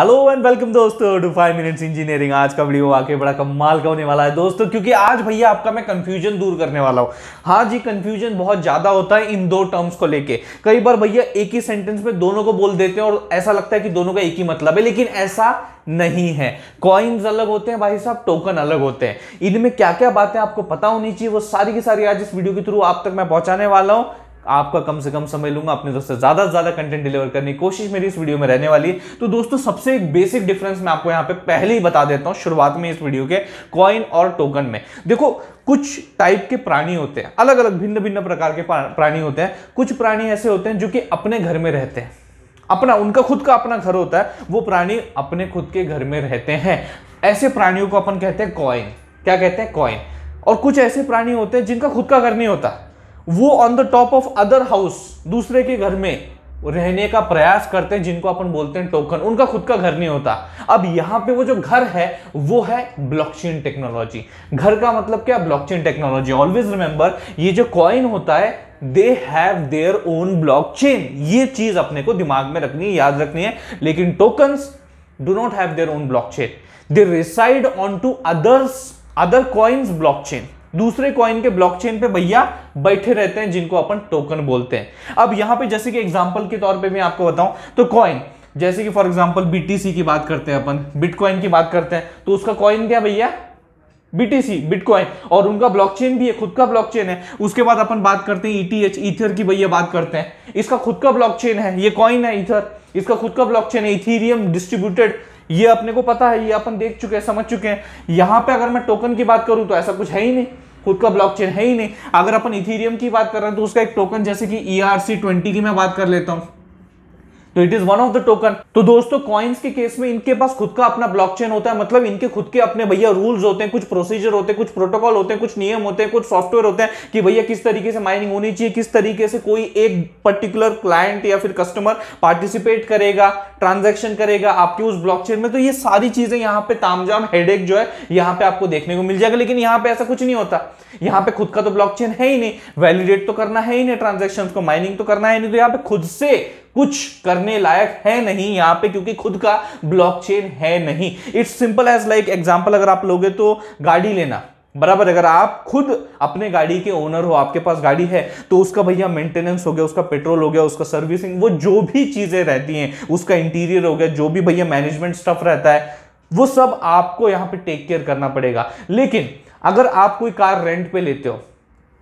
Hello and welcome दोस्तों to 5 minutes engineering. आज का वीडियो आके बड़ा कमाल का होने वाला है दोस्तों, क्योंकि आज भैया आपका मैं कंफ्यूजन दूर करने वाला हूँ। हाँ जी, कंफ्यूजन बहुत ज़्यादा होता है इन दो टर्म्स को लेके। कई बार भैया एक ही सेंटेंस में दोनों को बोल देते हैं और ऐसा लगता है कि दोनों का एक ही मतलब है, लेकिन ऐसा नहीं है। कॉइन्स अलग होते हैं भाई साहब, टोकन अलग होते हैं। इनमें क्या क्या बातें आपको पता होनी चाहिए वो सारी की सारी आज इस वीडियो के थ्रू आप तक मैं पहुँचाने वाला हूँ। आपका कम से कम समय लूंगा, अपने दोस्त से ज्यादा से ज्यादा कंटेंट डिलीवर करने की कोशिश मेरी इस वीडियो में रहने वाली है। तो दोस्तों सबसे एक बेसिक डिफरेंस मैं आपको यहां पे पहले ही बता देता हूं शुरुआत में इस वीडियो के। कॉइन और टोकन में देखो कुछ टाइप के प्राणी होते हैं, अलग अलग भिन्न भिन्न प्रकार के प्राणी होते हैं। कुछ प्राणी ऐसे होते हैं जो कि अपने घर में रहते हैं, अपना उनका खुद का अपना घर होता है, वो प्राणी अपने खुद के घर में रहते हैं। ऐसे प्राणियों को अपन कहते हैं कॉइन। क्या कहते हैं? कॉइन। और कुछ ऐसे प्राणी होते हैं जिनका खुद का घर नहीं होता, वो on the top of other house दूसरे के घर में रहने का प्रयास करते हैं, जिनको अपन बोलते हैं टोकन। उनका खुद का घर नहीं होता। अब यहाँ पे वो जो घर है वो है ब्लॉकचेन टेक्नोलॉजी। घर का मतलब क्या? Blockchain technology. ऑलवेज रिमेंबर, ये जो कॉइन होता है they have their own blockchain. ये चीज अपने को दिमाग में रखनी है, याद रखनी है। लेकिन tokens do not have their own blockchain, they reside on to other coins blockchain. दूसरे कॉइन के ब्लॉकचेन पे भैया बैठे रहते हैं, जिनको अपन टोकन बोलते हैं। अब यहां पे जैसे कि एग्जांपल के तौर पे मैं आपको बताऊं तो कॉइन, जैसे कि फॉर एग्जांपल बीटीसी की बात करते हैं अपन, बिटकॉइन की बात करते हैं, तो उसका कॉइन क्या भैया? BTC, bitcoin. और उनका ब्लॉकचेन भी है, खुद का ब्लॉकचेन है। उसके बाद अपन बात करते हैं ईटीएच, ईथर की भैया बात करते हैं। इसका खुद का ब्लॉकचेन है, ये कॉइन है ईथर, इसका खुद का ब्लॉकचेन है। इथेरियम डिस्ट्रीब्यूटेड, ये अपने को पता है, ये अपन देख चुके हैं, समझ चुके हैं। यहाँ पे अगर मैं टोकन की बात करूं तो ऐसा कुछ है ही नहीं, खुद का ब्लॉकचेन है ही नहीं। अगर अपन इथेरियम की बात कर रहे हैं तो उसका एक टोकन, जैसे कि ERC20 की मैं बात कर लेता हूं, तो it is one of the token. तो दोस्तों कॉइन्स के केस में इनके पास खुद का अपना ब्लॉकचेन होता है, मतलब इनके खुद के अपने भैया रूल्स होते हैं, कुछ प्रोसीजर होते हैं, कुछ प्रोटोकॉल होते हैं, कुछ नियम होते हैं, कुछ सॉफ्टवेयर होते हैं कि भैया किस तरीके से माइनिंग होनी चाहिए, किस तरीके से कोई एक पर्टिकुलर क्लाइंट या फिर कस्टमर पार्टिसिपेट करेगा, ट्रांजेक्शन करेगा आपके उस ब्लॉकचेन में। तो ये सारी चीजें यहाँ पे तामझाम हेडेक जो है यहाँ पे आपको देखने को मिल जाएगा। लेकिन यहाँ पे ऐसा कुछ नहीं होता, यहाँ पे खुद का तो ब्लॉकचेन है ही नहीं, वैलिडेट तो करना है ही नहीं ट्रांजेक्शन को, माइनिंग तो करना है नहीं, तो यहाँ पे खुद से कुछ करने लायक है नहीं यहाँ पे, क्योंकि खुद का ब्लॉकचेन है नहीं। It's simple as like example अगर आप लोगे तो गाड़ी लेना, बराबर। अगर आप खुद अपने गाड़ी के ओनर हो, आपके पास गाड़ी है, तो उसका भैया मेंटेनेंस हो गया, उसका पेट्रोल हो गया, उसका सर्विसिंग, वो जो भी चीजें रहती हैं, उसका इंटीरियर हो गया, जो भी भैया मैनेजमेंट स्टफ रहता है, वो सब आपको यहाँ पे टेक केयर करना पड़ेगा। लेकिन अगर आप कोई कार रेंट पे लेते हो,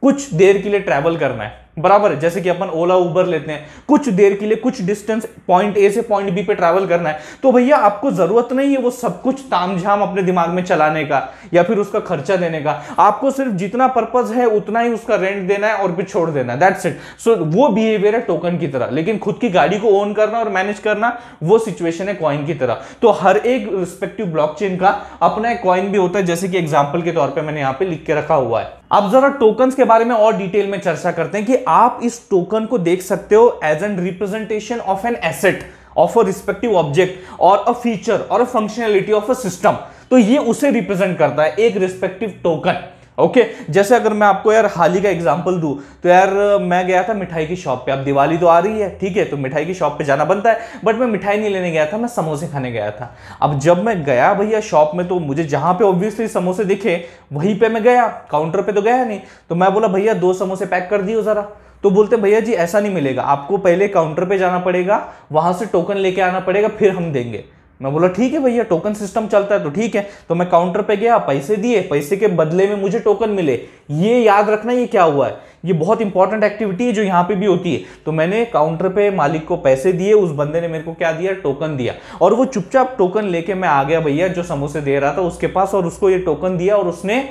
कुछ देर के लिए ट्रैवल करना है, बराबर, जैसे कि अपन ओला उबर लेते हैं, कुछ देर के लिए कुछ डिस्टेंस पॉइंट ए से पॉइंट बी पे ट्रैवल करना है, तो भैया आपको जरूरत नहीं है वो सब कुछ तामझाम अपने दिमाग में चलाने का या फिर उसका खर्चा देने का। आपको सिर्फ जितना पर्पस है उतना ही उसका रेंट देना है और फिर छोड़ देना है, दैट्स इट। सो वो बिहेवियर है टोकन की तरह। लेकिन खुद की गाड़ी को ओन करना और मैनेज करना, वो सिचुएशन है कॉइन की तरह। तो हर एक रिस्पेक्टिव ब्लॉकचेन का अपना एक कॉइन भी होता है, जैसे कि एग्जाम्पल के तौर पर मैंने यहाँ पे लिख के रखा हुआ है। अब जरा टोकन के बारे में और डिटेल में चर्चा करते हैं कि आप इस टोकन को देख सकते हो as an representation of an asset, of a respective object, और अ फीचर और a functionality of a system. तो ये उसे रिप्रेजेंट करता है एक रिस्पेक्टिव टोकन। ओके, जैसे अगर मैं आपको यार हाल ही का एग्जांपल दूं तो यार मैं गया था मिठाई की शॉप पे। अब दिवाली तो आ रही है, ठीक है, तो मिठाई की शॉप पे जाना बनता है, बट मैं मिठाई नहीं लेने गया था, मैं समोसे खाने गया था। अब जब मैं गया भैया शॉप में, तो मुझे जहाँ पे ऑब्वियसली समोसे दिखे वहीं पे मैं गया, काउंटर पे तो गया नहीं। तो मैं बोला भैया 2 समोसे पैक कर दियो जरा, तो बोलते भैया जी ऐसा नहीं मिलेगा, आपको पहले काउंटर पर जाना पड़ेगा, वहाँ से टोकन लेके आना पड़ेगा, फिर हम देंगे। मैं बोला ठीक है भैया, टोकन सिस्टम चलता है तो ठीक है। तो मैं काउंटर पे गया, पैसे दिए, पैसे के बदले में मुझे टोकन मिले। ये याद रखना, ये क्या हुआ है, ये बहुत इंपॉर्टेंट एक्टिविटी है जो यहाँ पे भी होती है। तो मैंने काउंटर पे मालिक को पैसे दिए, उस बंदे ने मेरे को क्या दिया? टोकन दिया। और वो चुपचाप टोकन लेके मैं आ गया भैया जो समोसे दे रहा था उसके पास, और उसको ये टोकन दिया और उसने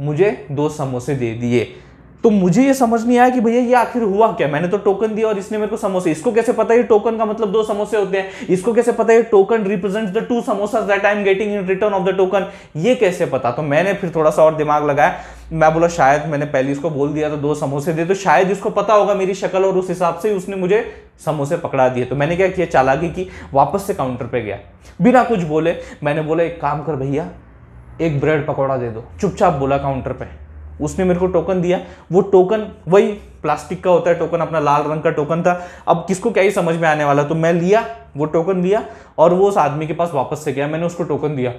मुझे 2 समोसे दे दिए। तो मुझे ये समझ नहीं आया कि भैया ये आखिर हुआ क्या, मैंने तो टोकन दिया और इसने मेरे को समोसे। इसको कैसे पता है टोकन का मतलब 2 समोसे होते हैं, इसको कैसे पता है token represents the 2 samosas that I am getting in return of the token, ये कैसे पता? तो मैंने फिर थोड़ा सा और दिमाग लगाया, मैं बोला शायद मैंने पहले इसको बोल दिया तो 2 समोसे दे, तो शायद इसको पता होगा मेरी शक्ल, और उस हिसाब से उसने मुझे समोसे पकड़ा दिए। तो मैंने क्या किया, चालाकी की, वापस से काउंटर पर गया, बिना कुछ बोले मैंने बोला एक काम कर भैया, एक ब्रेड पकौड़ा दे दो, चुपचाप बोला काउंटर पर। उसने मेरे को टोकन दिया, वो टोकन वही प्लास्टिक का होता है टोकन, अपना लाल रंग का टोकन था। अब किसको क्या ही समझ में आने वाला, तो मैं लिया वो टोकन, लिया और वो उस आदमी के पास वापस से गया, मैंने उसको टोकन दिया।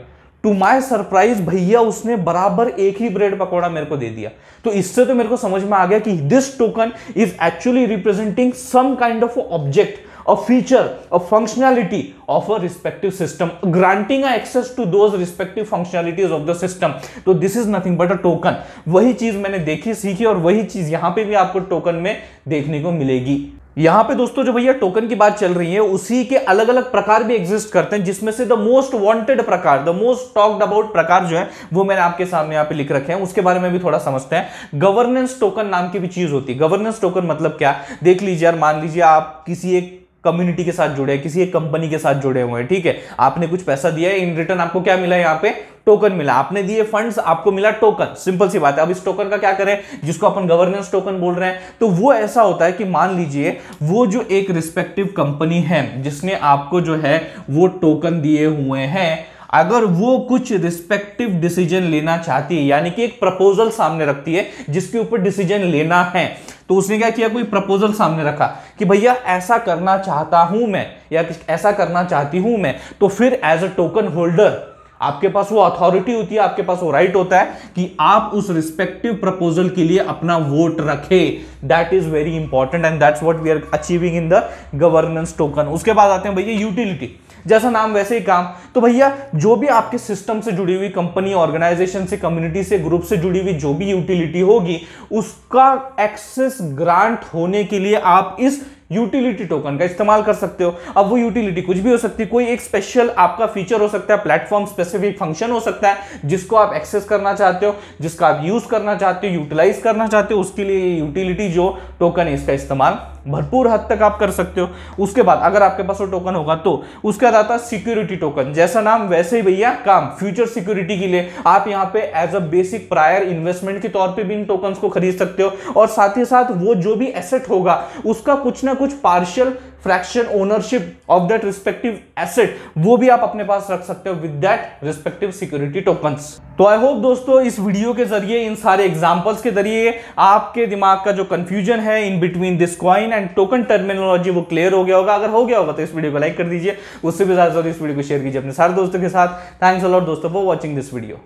टू माय सरप्राइज भैया उसने बराबर एक ही ब्रेड पकौड़ा मेरे को दे दिया। तो इससे तो मेरे को समझ में आ गया कि this token is actually representing some kind of object, a feature, a functionality of a respective system, granting access to those respective functionalities of the system. तो this is nothing but a token. वही चीज मैंने देखी, सीखी और वही चीज यहाँ पे भी आपको टोकन में देखने को मिलेगी। यहाँ पे दोस्तों जो भैया टोकन की बात चल रही है, उसी के अलग अलग प्रकार भी एग्जिस्ट करते हैं, जिसमें से द मोस्ट वांटेड प्रकार, द मोस्ट टॉक्ड अबाउट प्रकार जो है वो मैंने आपके सामने यहाँ पे लिख रखे हैं। उसके बारे में भी थोड़ा समझते हैं। गवर्नेंस टोकन नाम की भी चीज होती है। गवर्नेंस टोकन मतलब क्या, देख लीजिए यार, मान लीजिए आप किसी एक कम्युनिटी के साथ जुड़े, किसी एक कंपनी के साथ जुड़े हुए हैं, ठीक है। आपने कुछ पैसा दिया है, इन रिटर्न आपको क्या मिला, यहाँ पे टोकन मिला। आपने दिए फंड्स, आपको मिला टोकन, सिंपल सी बात है। अब इस टोकन का क्या करें, जिसको अपन गवर्नेंस टोकन बोल रहे हैं, तो वो ऐसा होता है कि मान लीजिए वो जो एक रिस्पेक्टिव कंपनी है जिसने आपको जो है वो टोकन दिए हुए हैं, अगर वो कुछ रिस्पेक्टिव डिसीजन लेना चाहती है, यानी कि एक प्रपोजल सामने रखती है जिसके ऊपर डिसीजन लेना है, तो उसने क्या किया, कोई प्रपोजल सामने रखा कि भैया ऐसा करना चाहता हूं मैं या ऐसा करना चाहती हूं मैं, तो फिर एज अ टोकन होल्डर आपके पास वो अथॉरिटी होती है, आपके पास वो राइट होता है कि आप उस रिस्पेक्टिव प्रपोजल के लिए अपना वोट रखें। That is very important and that's what we are achieving in the governance token. उसके बाद आते हैं भैया यूटिलिटी, जैसा नाम वैसे ही काम। तो भैया जो भी आपके सिस्टम से जुड़ी हुई कंपनी, ऑर्गेनाइजेशन से, कम्युनिटी से, ग्रुप से जुड़ी हुई जो भी यूटिलिटी होगी, उसका एक्सेस ग्रांट होने के लिए आप इस यूटिलिटी टोकन का इस्तेमाल कर सकते हो। अब वो यूटिलिटी कुछ भी हो सकती है, कोई एक स्पेशल आपका फीचर हो सकता है, प्लेटफॉर्म स्पेसिफिक फंक्शन हो सकता है जिसको आप एक्सेस करना चाहते हो, जिसका आप यूज करना चाहते हो, यूटिलाइज करना चाहते हो, उसके लिए यूटिलिटी जो टोकन है इसका इस्तेमाल भरपूर हद तक आप कर सकते हो। उसके बाद अगर आपके पास वो टोकन होगा तो उसका आता है सिक्योरिटी टोकन, जैसा नाम वैसे ही भैया काम, फ्यूचर सिक्योरिटी के लिए आप यहाँ पे as a basic prior investment के तौर पे भी इन टोकन्स को खरीद सकते हो, और साथ ही साथ वो जो भी एसेट होगा उसका कुछ ना कुछ partial fraction ownership of that respective asset वो भी आप अपने पास रख सकते हो with that respective security tokens. तो आई होप दोस्तों इस वीडियो के जरिए, इन सारे एग्जांपल्स के जरिए आपके दिमाग का जो कंफ्यूजन है in between this coin and token terminology वो क्लियर हो गया होगा। अगर हो गया होगा तो इस वीडियो को लाइक कर दीजिए, उससे भी ज्यादा इस वीडियो को शेयर कीजिए अपने सारे दोस्तों के साथ। थैंक्स अ लॉट दोस्तों फॉर वॉचिंग दिस वीडियो।